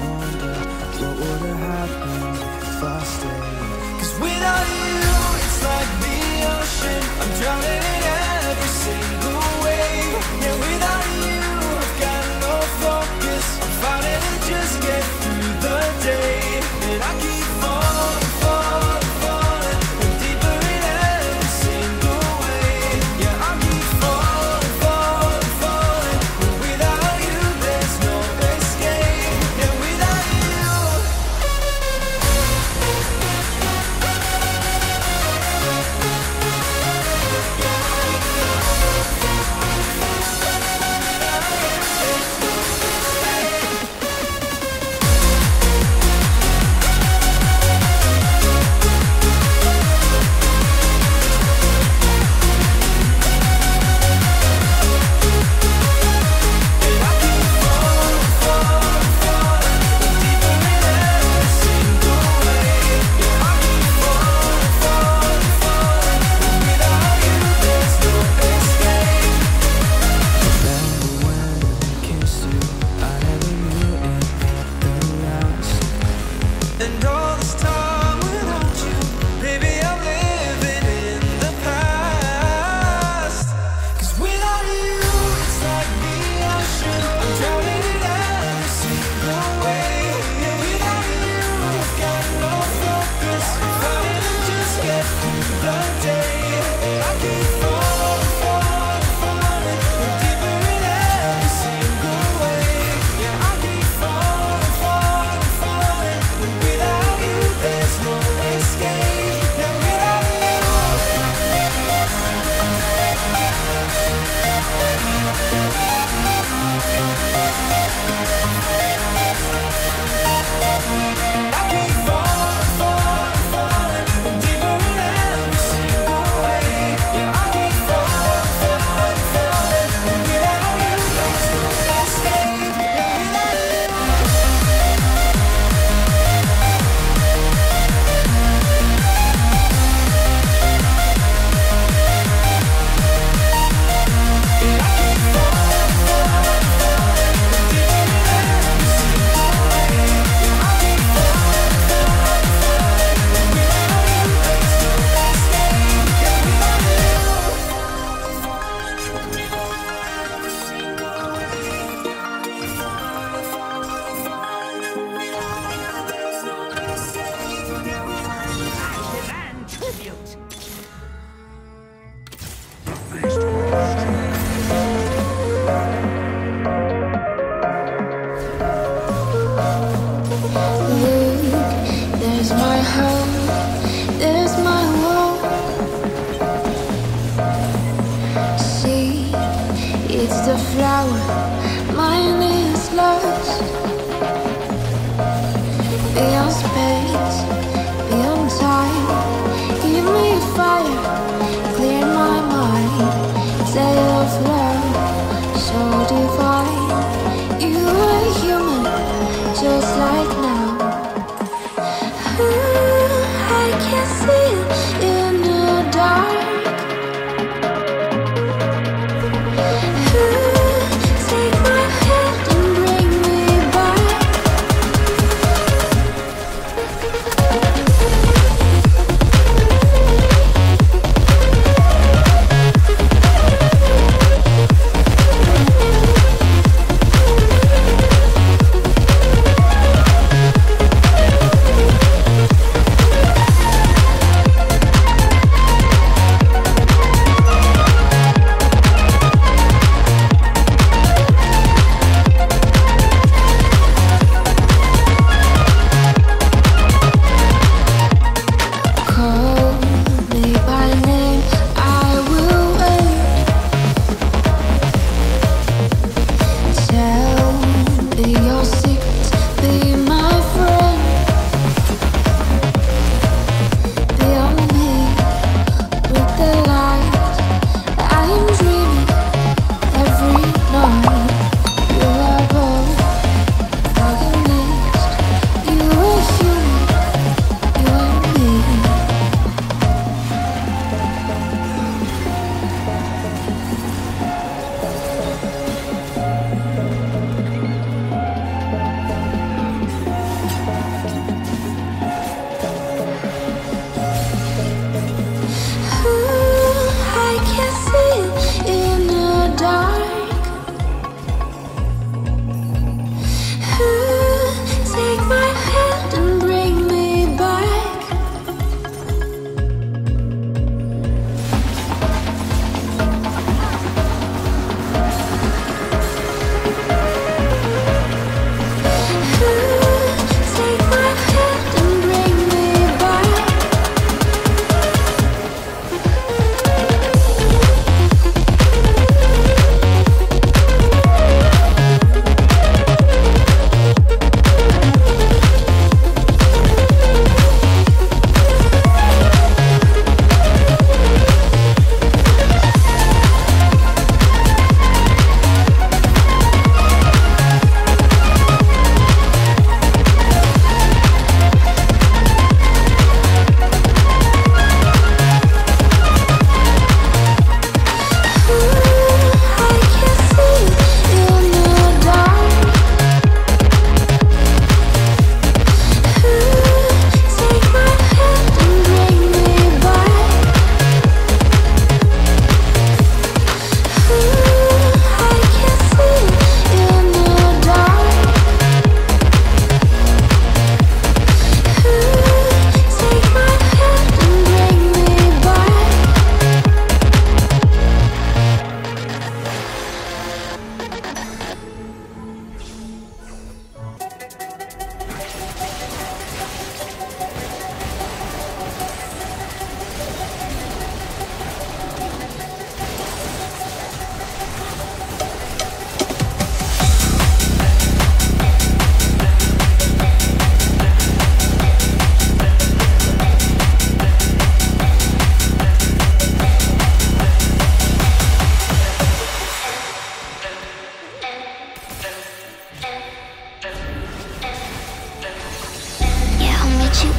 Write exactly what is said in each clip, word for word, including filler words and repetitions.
wonder what would have happened if I stayed. Cause without you, it's like the ocean, I'm drowning in every single wave. Yeah, without you, I've got no focus, I'm fighting to just get through the day. And I keep falling, falling, falling, and deeper in every single wave. Yeah, I keep falling, falling, falling, but without you, there's no escape. Yeah, without you.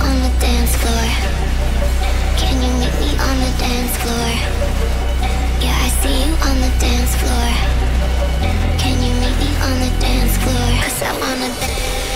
on the dance floor? Can you meet me on the dance floor? Yeah, I see you on the dance floor. Can you meet me on the dance floor? Cause I wanna dance.